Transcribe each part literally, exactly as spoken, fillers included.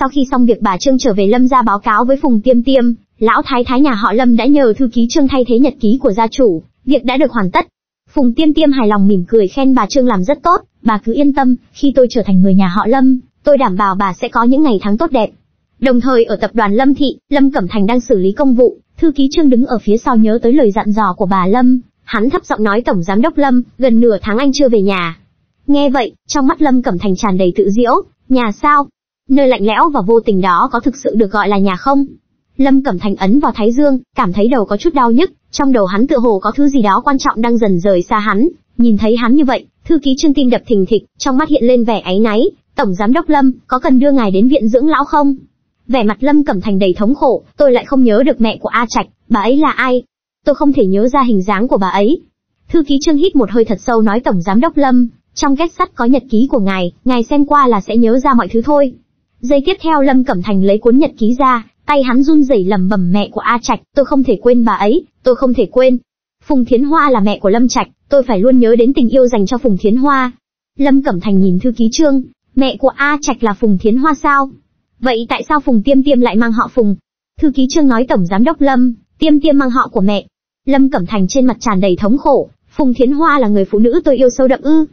Sau khi xong việc bà Trương trở về Lâm gia báo cáo với Phùng Tiêm Tiêm, lão thái thái nhà họ Lâm đã nhờ thư ký Trương thay thế nhật ký của gia chủ, việc đã được hoàn tất. Phùng Tiêm Tiêm hài lòng mỉm cười khen bà Trương làm rất tốt, bà cứ yên tâm, khi tôi trở thành người nhà họ Lâm, tôi đảm bảo bà sẽ có những ngày tháng tốt đẹp. Đồng thời ở tập đoàn Lâm Thị, Lâm Cẩm Thành đang xử lý công vụ, thư ký Trương đứng ở phía sau nhớ tới lời dặn dò của bà Lâm, hắn thấp giọng nói tổng giám đốc Lâm, gần nửa tháng anh chưa về nhà. Nghe vậy, trong mắt Lâm Cẩm Thành tràn đầy tự giễu, nhà sao? Nơi lạnh lẽo và vô tình đó có thực sự được gọi là nhà không? Lâm Cẩm Thành ấn vào thái dương, cảm thấy đầu có chút đau nhức, trong đầu hắn tựa hồ có thứ gì đó quan trọng đang dần rời xa hắn. Nhìn thấy hắn như vậy, thư ký Trương tim đập thình thịch, trong mắt hiện lên vẻ áy náy, tổng giám đốc Lâm, có cần đưa ngài đến viện dưỡng lão không? Vẻ mặt Lâm Cẩm Thành đầy thống khổ, tôi lại không nhớ được mẹ của A Trạch, bà ấy là ai? Tôi không thể nhớ ra hình dáng của bà ấy. Thư ký Trương hít một hơi thật sâu nói tổng giám đốc Lâm, trong két sắt có nhật ký của ngài, ngài xem qua là sẽ nhớ ra mọi thứ thôi. Giây tiếp theo Lâm Cẩm Thành lấy cuốn nhật ký ra, tay hắn run rẩy lẩm bẩm mẹ của A Trạch, tôi không thể quên bà ấy, tôi không thể quên. Phùng Thiến Hoa là mẹ của Lâm Trạch, tôi phải luôn nhớ đến tình yêu dành cho Phùng Thiến Hoa. Lâm Cẩm Thành nhìn thư ký Trương, mẹ của A Trạch là Phùng Thiến Hoa sao? Vậy tại sao Phùng Tiêm Tiêm lại mang họ Phùng? Thư ký Trương nói tổng giám đốc Lâm, Tiêm Tiêm mang họ của mẹ. Lâm Cẩm Thành trên mặt tràn đầy thống khổ, Phùng Thiến Hoa là người phụ nữ tôi yêu sâu đậm ư?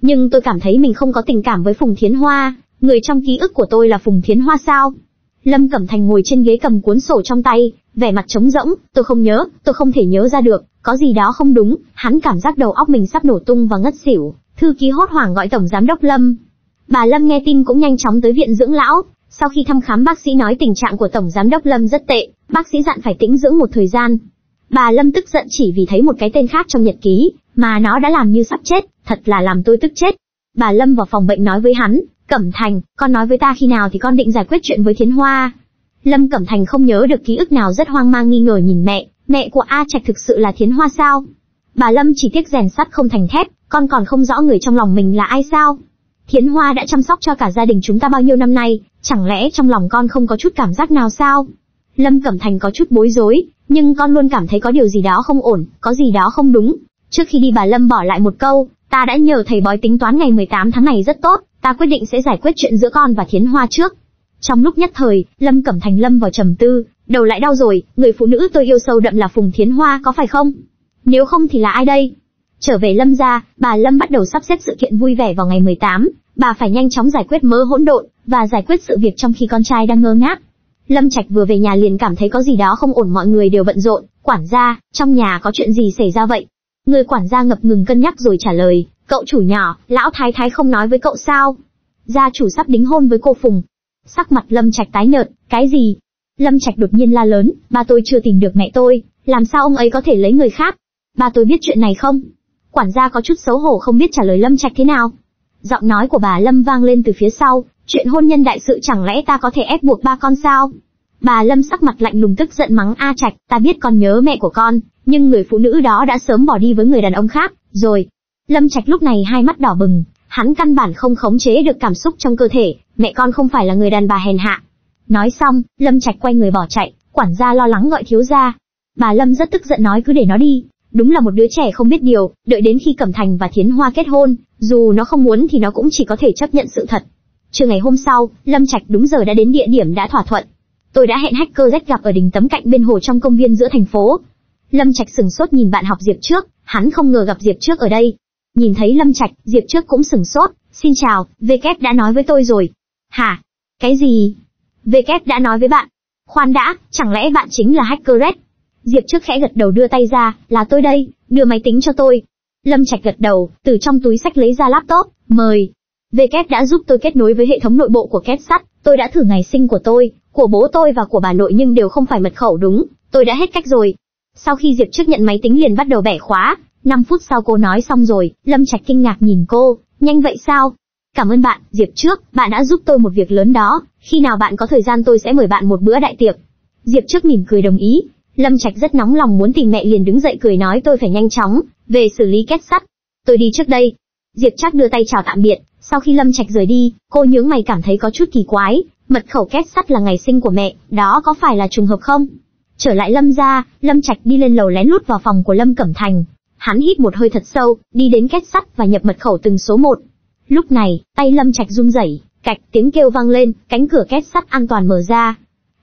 Nhưng tôi cảm thấy mình không có tình cảm với Phùng Thiến Hoa, người trong ký ức của tôi là Phùng Thiến Hoa sao? Lâm Cẩm Thành ngồi trên ghế cầm cuốn sổ trong tay, vẻ mặt trống rỗng, tôi không nhớ, tôi không thể nhớ ra được, có gì đó không đúng, hắn cảm giác đầu óc mình sắp nổ tung và ngất xỉu. Thư ký hốt hoảng gọi tổng giám đốc Lâm. Bà Lâm nghe tin cũng nhanh chóng tới viện dưỡng lão, sau khi thăm khám bác sĩ nói tình trạng của tổng giám đốc Lâm rất tệ, bác sĩ dặn phải tĩnh dưỡng một thời gian. Bà Lâm tức giận chỉ vì thấy một cái tên khác trong nhật ký, mà nó đã làm như sắp chết, thật là làm tôi tức chết. Bà Lâm vào phòng bệnh nói với hắn, Cẩm Thành, con nói với ta khi nào thì con định giải quyết chuyện với Thiến Hoa. Lâm Cẩm Thành không nhớ được ký ức nào, rất hoang mang nghi ngờ nhìn mẹ, mẹ của A Trạch thực sự là Thiến Hoa sao? Bà Lâm chỉ tiếc rèn sắt không thành thép, con còn không rõ người trong lòng mình là ai sao? Thiến Hoa đã chăm sóc cho cả gia đình chúng ta bao nhiêu năm nay, chẳng lẽ trong lòng con không có chút cảm giác nào sao? Lâm Cẩm Thành có chút bối rối, nhưng con luôn cảm thấy có điều gì đó không ổn, có gì đó không đúng. Trước khi đi bà Lâm bỏ lại một câu, ta đã nhờ thầy bói tính toán ngày mười tám tháng này rất tốt, ta quyết định sẽ giải quyết chuyện giữa con và Thiến Hoa trước. Trong lúc nhất thời, Lâm Cẩm Thành lâm vào trầm tư, đầu lại đau rồi, người phụ nữ tôi yêu sâu đậm là Phùng Thiến Hoa có phải không? Nếu không thì là ai đây? Trở về Lâm gia, bà Lâm bắt đầu sắp xếp sự kiện vui vẻ vào ngày mười tám, bà phải nhanh chóng giải quyết mớ hỗn độn, và giải quyết sự việc trong khi con trai đang ngơ ngác. Lâm Trạch vừa về nhà liền cảm thấy có gì đó không ổn, mọi người đều bận rộn, quản gia, trong nhà có chuyện gì xảy ra vậy? Người quản gia ngập ngừng cân nhắc rồi trả lời, cậu chủ nhỏ, lão thái thái không nói với cậu sao? Gia chủ sắp đính hôn với cô Phùng. Sắc mặt Lâm Trạch tái nhợt, cái gì? Lâm Trạch đột nhiên la lớn, ba tôi chưa tìm được mẹ tôi, làm sao ông ấy có thể lấy người khác? Ba tôi biết chuyện này không? Quản gia có chút xấu hổ không biết trả lời Lâm Trạch thế nào. Giọng nói của bà Lâm vang lên từ phía sau, chuyện hôn nhân đại sự chẳng lẽ ta có thể ép buộc ba con sao? Bà Lâm sắc mặt lạnh lùng tức giận mắng A Trạch, ta biết con nhớ mẹ của con, nhưng người phụ nữ đó đã sớm bỏ đi với người đàn ông khác, rồi. Lâm Trạch lúc này hai mắt đỏ bừng, hắn căn bản không khống chế được cảm xúc trong cơ thể, mẹ con không phải là người đàn bà hèn hạ. Nói xong, Lâm Trạch quay người bỏ chạy, quản gia lo lắng gọi thiếu gia. Bà Lâm rất tức giận nói cứ để nó đi, đúng là một đứa trẻ không biết điều, đợi đến khi Cẩm Thành và Thiến Hoa kết hôn, dù nó không muốn thì nó cũng chỉ có thể chấp nhận sự thật. Trưa ngày hôm sau, Lâm Trạch đúng giờ đã đến địa điểm đã thỏa thuận. Tôi đã hẹn hacker rách gặp ở đỉnh tấm cạnh bên hồ trong công viên giữa thành phố. Lâm Trạch sửng sốt nhìn bạn học Diệp Trước, hắn không ngờ gặp Diệp Trước ở đây. Nhìn thấy Lâm Trạch, Diệp Trước cũng sửng sốt, xin chào, vê kép đã nói với tôi rồi. Hả? Cái gì? vê kép đã nói với bạn? Khoan đã, chẳng lẽ bạn chính là hacker rách? Diệp Trước khẽ gật đầu đưa tay ra, là tôi đây, đưa máy tính cho tôi. Lâm Trạch gật đầu, từ trong túi sách lấy ra laptop, mời. vê kép đã giúp tôi kết nối với hệ thống nội bộ của két sắt, tôi đã thử ngày sinh của tôi, của bố tôi và của bà nội nhưng đều không phải mật khẩu đúng, tôi đã hết cách rồi. Sau khi Diệp Trước nhận máy tính liền bắt đầu bẻ khóa, năm phút sau cô nói xong rồi, Lâm Trạch kinh ngạc nhìn cô, nhanh vậy sao? Cảm ơn bạn, Diệp Trước, bạn đã giúp tôi một việc lớn đó, khi nào bạn có thời gian tôi sẽ mời bạn một bữa đại tiệc. Diệp Trước mỉm cười đồng ý, Lâm Trạch rất nóng lòng muốn tìm mẹ liền đứng dậy cười nói tôi phải nhanh chóng, về xử lý két sắt. Tôi đi trước đây. Diệp Trác đưa tay chào tạm biệt, sau khi Lâm Trạch rời đi, cô nhướng mày cảm thấy có chút kỳ quái, mật khẩu két sắt là ngày sinh của mẹ, đó có phải là trùng hợp không? Trở lại Lâm gia, Lâm Trạch đi lên lầu lén lút vào phòng của Lâm Cẩm Thành. Hắn hít một hơi thật sâu, đi đến két sắt và nhập mật khẩu từng số một. Lúc này, tay Lâm Trạch run rẩy, Cạch tiếng kêu vang lên, cánh cửa két sắt an toàn mở ra.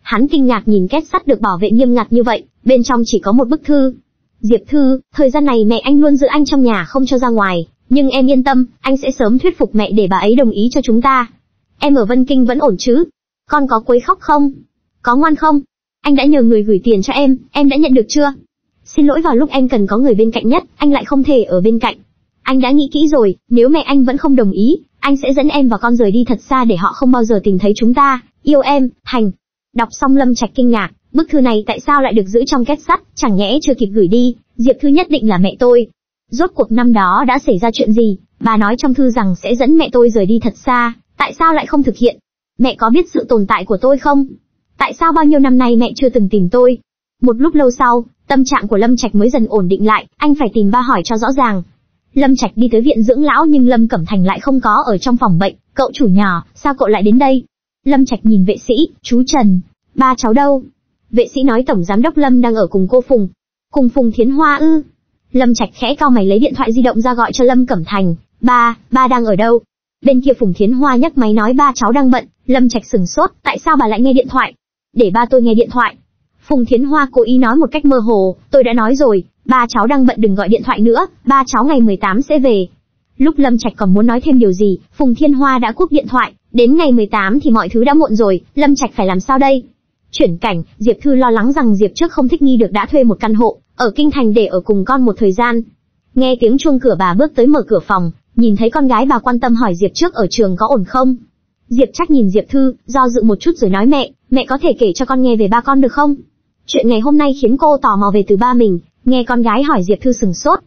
Hắn kinh ngạc nhìn két sắt được bảo vệ nghiêm ngặt như vậy, bên trong chỉ có một bức thư. Diệp Thư, thời gian này mẹ anh luôn giữ anh trong nhà không cho ra ngoài, nhưng em yên tâm, anh sẽ sớm thuyết phục mẹ để bà ấy đồng ý cho chúng ta. Em ở Vân Kinh vẫn ổn chứ? Con có quấy khóc không? Có ngoan không? Anh đã nhờ người gửi tiền cho em, em đã nhận được chưa? Xin lỗi, vào lúc em cần có người bên cạnh nhất, anh lại không thể ở bên cạnh. Anh đã nghĩ kỹ rồi, nếu mẹ anh vẫn không đồng ý, anh sẽ dẫn em và con rời đi thật xa để họ không bao giờ tìm thấy chúng ta. Yêu em, Thành. Đọc xong Lâm Trạch kinh ngạc, bức thư này tại sao lại được giữ trong két sắt, chẳng nhẽ chưa kịp gửi đi, Diệp Thư nhất định là mẹ tôi. Rốt cuộc năm đó đã xảy ra chuyện gì, bà nói trong thư rằng sẽ dẫn mẹ tôi rời đi thật xa, tại sao lại không thực hiện? Mẹ có biết sự tồn tại của tôi không? Tại sao bao nhiêu năm nay mẹ chưa từng tìm tôi? Một lúc lâu sau, tâm trạng của Lâm Trạch mới dần ổn định lại, anh phải tìm ba hỏi cho rõ ràng. Lâm Trạch đi tới viện dưỡng lão nhưng Lâm Cẩm Thành lại không có ở trong phòng bệnh. Cậu chủ nhỏ, sao cậu lại đến đây? Lâm Trạch nhìn vệ sĩ, chú Trần, ba cháu đâu? Vệ sĩ nói tổng giám đốc Lâm đang ở cùng cô Phùng. Cùng Phùng Thiến Hoa ư? Lâm Trạch khẽ cau mày, lấy điện thoại di động ra gọi cho Lâm Cẩm Thành, ba, ba đang ở đâu? Bên kia Phùng Thiến Hoa nhấc máy nói ba cháu đang bận. Lâm Trạch sửng sốt, tại sao bà lại nghe điện thoại? Để ba tôi nghe điện thoại. Phùng Thiến Hoa cố ý nói một cách mơ hồ, tôi đã nói rồi, ba cháu đang bận đừng gọi điện thoại nữa, ba cháu ngày mười tám sẽ về. Lúc Lâm Trạch còn muốn nói thêm điều gì, Phùng Thiên Hoa đã cúp điện thoại, đến ngày mười tám thì mọi thứ đã muộn rồi, Lâm Trạch phải làm sao đây? Chuyển cảnh, Diệp Thư lo lắng rằng Diệp Trước không thích nghi được đã thuê một căn hộ ở Kinh Thành để ở cùng con một thời gian. Nghe tiếng chuông cửa, bà bước tới mở cửa phòng, nhìn thấy con gái bà quan tâm hỏi Diệp Trước ở trường có ổn không? Diệp Trác nhìn Diệp Thư, do dự một chút rồi nói mẹ, mẹ có thể kể cho con nghe về ba con được không? Chuyện ngày hôm nay khiến cô tò mò về từ ba mình, nghe con gái hỏi Diệp Thư sừng sốt,